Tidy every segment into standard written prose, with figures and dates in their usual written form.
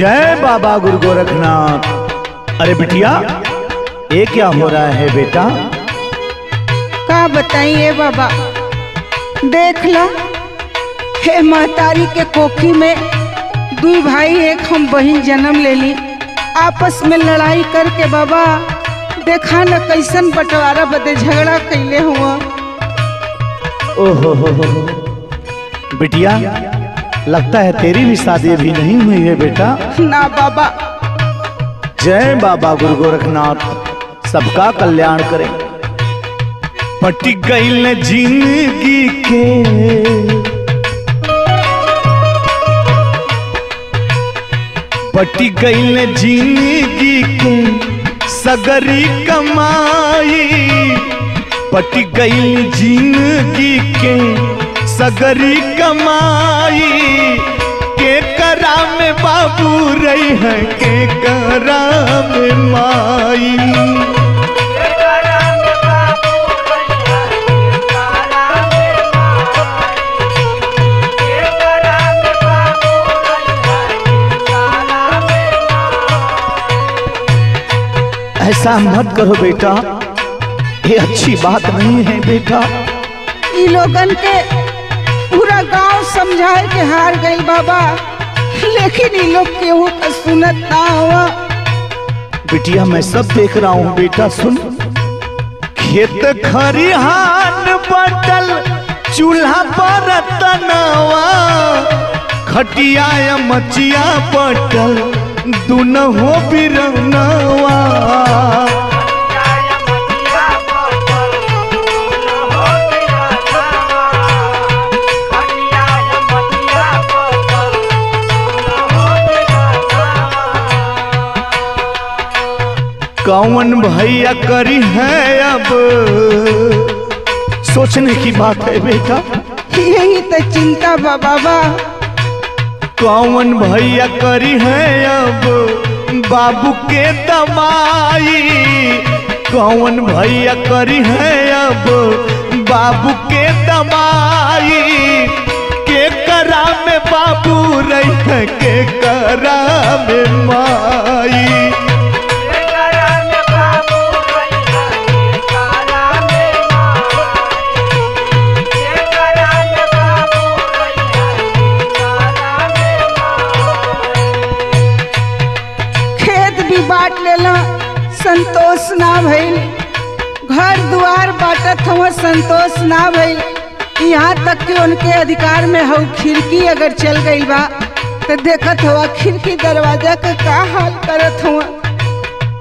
जय बाबा गुरु गोरखनाथ। अरे बिटिया ये क्या हो रहा है बेटा? का बताइए बाबा, देख लो हे महतारी के कोखी में दो भाई एक हम बहन जन्म ले ली, आपस में लड़ाई करके बाबा देखा न कैसन बंटवारा बदे झगड़ा कैले हुआ। ओहो हो बिटिया, लगता है तेरी भी शादी भी नहीं हुई है बेटा। ना बाबा। जय बाबा गुरु गोरखनाथ सबका कल्याण करे। पट गई जिंदगी के, पट गई जिंदगी के सगरी कमाई, पट गई जिंदगी के सगरी कमाई। केकरा में बाबू रही है, केकरा में माई, ऐसा मत करो बेटा, ये अच्छी बात नहीं है बेटा। इन लोगन के पूरा गांव समझाए के हार गई बाबा, लेकिन इन लोग केहू का सुनत ना हुआ। बिटिया मैं सब देख रहा हूँ बेटा, सुन खेत खरिहान बटल चूल्हा पर तनावा, खटिया या मचिया बटल दुनहो बिरनावा, कौन भैया करी है अब सोचने की बात है बेटा। यही तो चिंता बाबा, कौन भैया करी है अब बाबू के दवाई, कौन भैया करी है अब बाबू के दवाई। केकरा में बाबू रही है, केकरा में माई, संतोष ना भइल, घर द्वार बाटत हमर संतोष ना भइल। यहाँ तक कि उनके अधिकार में हौ खिड़की अगर चल गई बा तो देखत हुआ खिड़की दरवाजा का क्या हाल करत हुआ।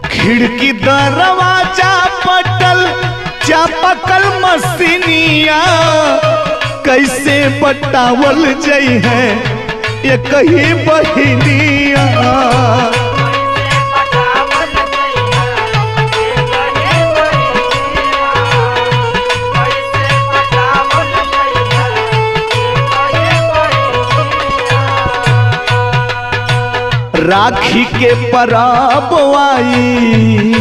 खिड़की दरवाजा पटल चापकल मसीनिया, कैसे बटावल जई है ये कहीं बहिनिया, राखी के पराब आई,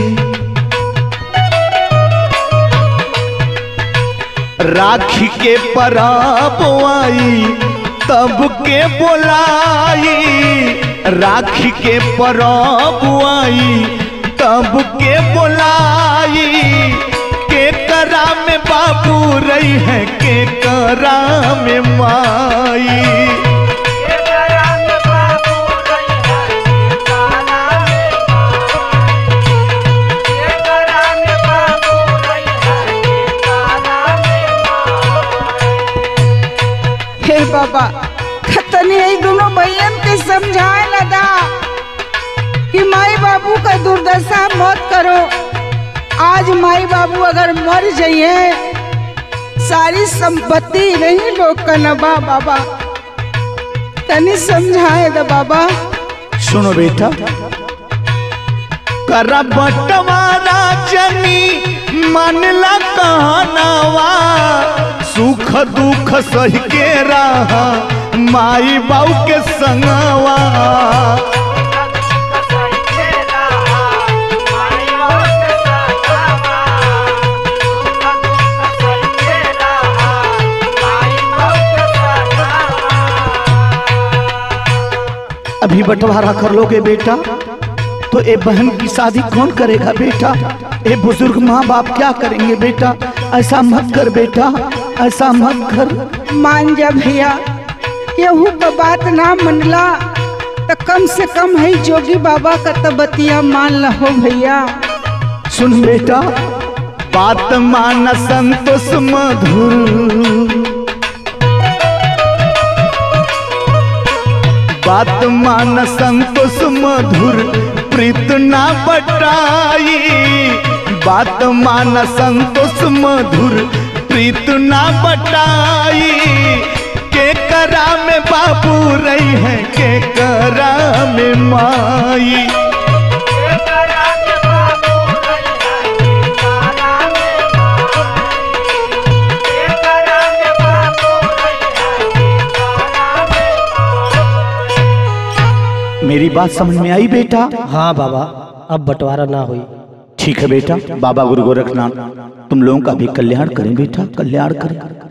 राखी के पराब आई तब के बोलाई, राखी के पराब आई तब के बोलाई। केकरा में बाबू रही है, केकरा में माई, बाबा खतनी यही दोनों बहन के समझाए लदा कि माई बाबू का दुर्दशा मत करो। आज माई बाबू अगर मर जाइए सारी संपत्ति नहीं लोग कनबा, बाबा तनी समझाए द बाबा। सुनो बेटा, करा बटवारा जनी मानला कहनावा, सुख दुख सही के रहा माई बाऊ के संगवा, अभी बंटवारा कर लोगे बेटा तो ए बहन की शादी कौन करेगा बेटा, ए बुजुर्ग माँ बाप क्या करेंगे बेटा, ऐसा मत कर बेटा, ऐसा मत कर। मान जा भैया, यहू का बात ना मनला तो कम से कम है जोगी बाबा का तबतिया मान लहो भैया। सुन बेटा बात माना संतोष मधुर, बात मान संतोष मधुर प्रीत ना बटाई, बात मान संतोष मधुर प्रीत ना बटाई। केकरा में बाबू रही है केकरा में माई, मेरी बात समझ में आई बेटा? हाँ बाबा, अब बंटवारा ना हुई। ठीक है बेटा, बाबा गुरु गोरखनाथ तुम लोगों का भी कल्याण करें बेटा, कल्याण करें।